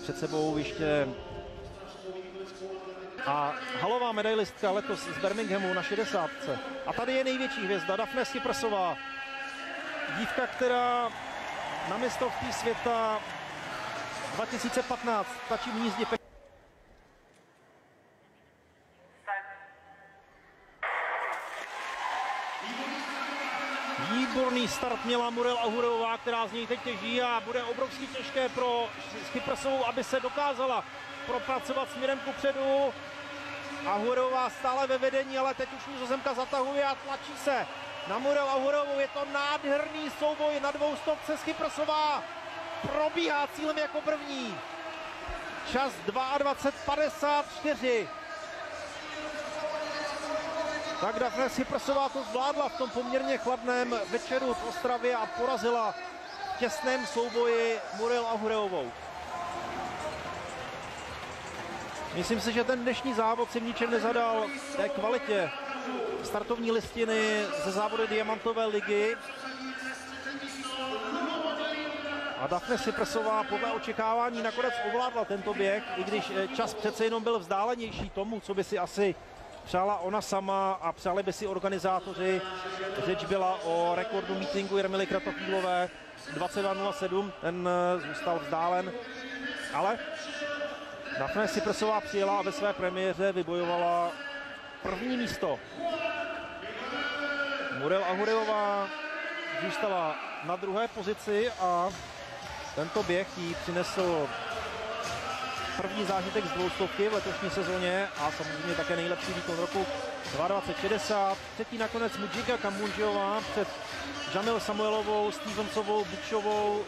Před sebou ještě a halová medailistka letos z Birminghamu na 60. A tady je největší hvězda Dafne Schippersová. Dívka, která na mistrovství světa 2015 stačí v nízdě. Výborný start měla Murielle Ahouré, která z něj teď těží a bude obrovsky těžké pro Schippersovou, aby se dokázala propracovat směrem kupředu. Ahouré stále ve vedení, ale teď už Nizozemka zatahuje a tlačí se na Murielle Ahouré. Je to nádherný souboj na dvoustovce. Schippersová probíhá cílem jako první. Čas 22:54. Tak Dafne Schippersová to zvládla v tom poměrně chladném večeru v Ostravě a porazila v těsném souboji Murielle Ahouréovou. Myslím si, že ten dnešní závod si v ničem nezadal té kvalitě startovní listiny ze závody diamantové ligy. A Dafne Schippersová podle očekávání nakonec ovládla tento běh, i když čas přece jenom byl vzdálenější tomu, co by si asi přála ona sama a přáli by si organizátoři. Řeč byla o rekordu mítinku Jarmily Kratochvílové 22:07, ten zůstal vzdálen, ale Dafne Schippersová přijela a ve své premiéře vybojovala první místo. Murielle Ahouréová zůstala na druhé pozici a tento běh jí přinesl první zážitek z dvoustovky v letošní sezóně a samozřejmě také nejlepší výkon roku 22:60. Třetí nakonec Mujinga Kambundjiová před Jamile Samuelovou, Stevensonovou, Bukšovou,